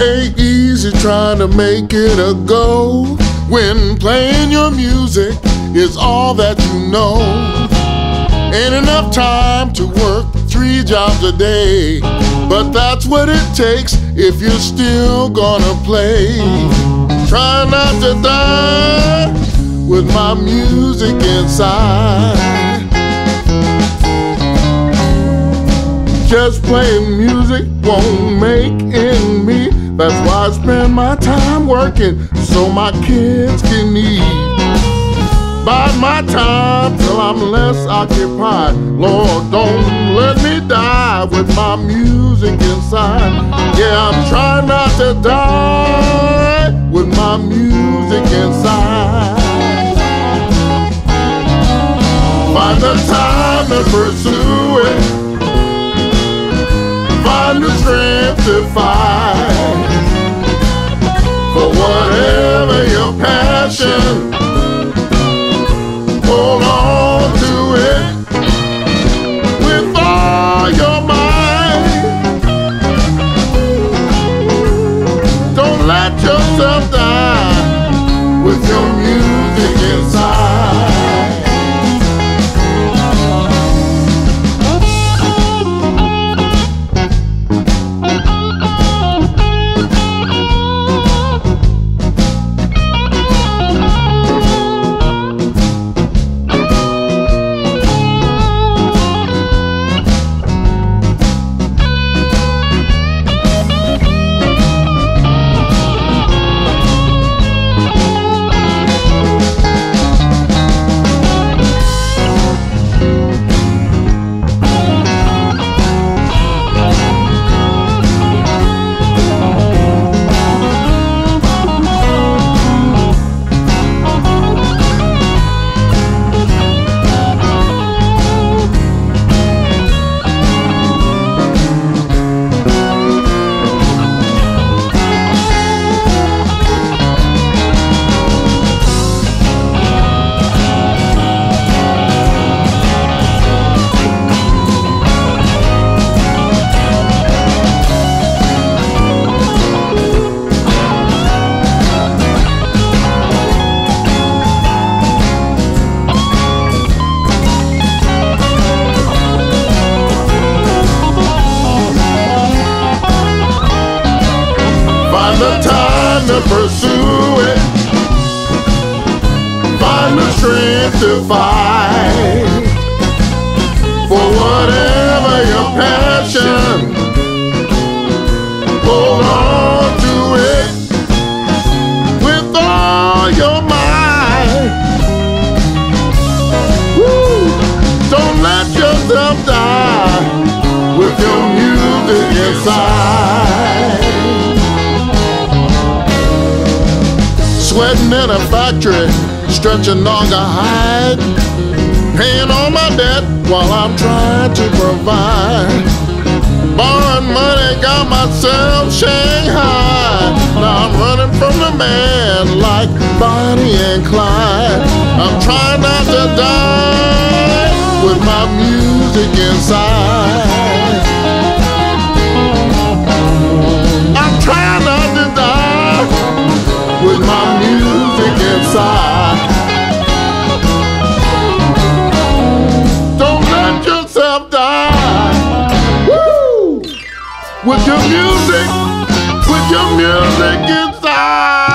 ain't easy trying to make it a go when playing your music is all that you know. Ain't enough time to work 3 jobs a day, but that's what it takes if you're still gonna play. Try not to die with my music inside. Just playing music won't make in me. That's why I spend my time working so my kids can eat. Bide my time till I'm less occupied. Lord, don't let me die with my music inside. Yeah, I'm trying not to die with my music inside. Find the time to pursue it. Find the strength to fight for whatever your passion. Hold on to it with all your might. Don't let yourself die with your music inside. Find the time to pursue it. Find the strength to fight for whatever your passion. Hold on to it with all your might. Woo. Don't let yourself die with your music inside. Sweating in a factory, stretching longer hide, paying all my debt while I'm trying to provide. Borrowing money, got myself Shanghai. Now I'm running from the man like Bonnie and Clyde. I'm trying not to die with my music inside. I'm trying not to die with my inside. Don't let yourself die. Woo! With your music inside.